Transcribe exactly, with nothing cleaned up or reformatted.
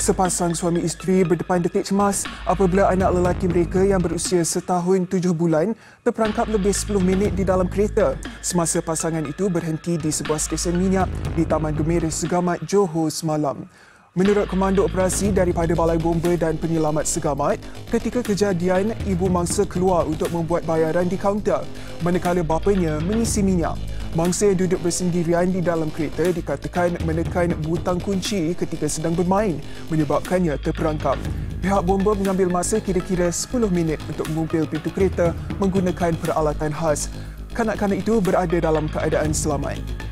Sepasang suami isteri berdepan detik cemas apabila anak lelaki mereka yang berusia setahun tujuh bulan terperangkap lebih sepuluh minit di dalam kereta semasa pasangan itu berhenti di sebuah stesen minyak di Taman Gemera Segamat, Johor semalam. Menurut Komando Operasi daripada Balai Bomba dan Penyelamat Segamat, ketika kejadian, ibu mangsa keluar untuk membuat bayaran di kaunter manakala bapanya mengisi minyak. Mangsa yang duduk bersendirian di dalam kereta dikatakan menekan butang kunci ketika sedang bermain menyebabkannya terperangkap. Pihak bomba mengambil masa kira-kira sepuluh minit untuk mengumpil pintu kereta menggunakan peralatan khas. Kanak-kanak itu berada dalam keadaan selamat.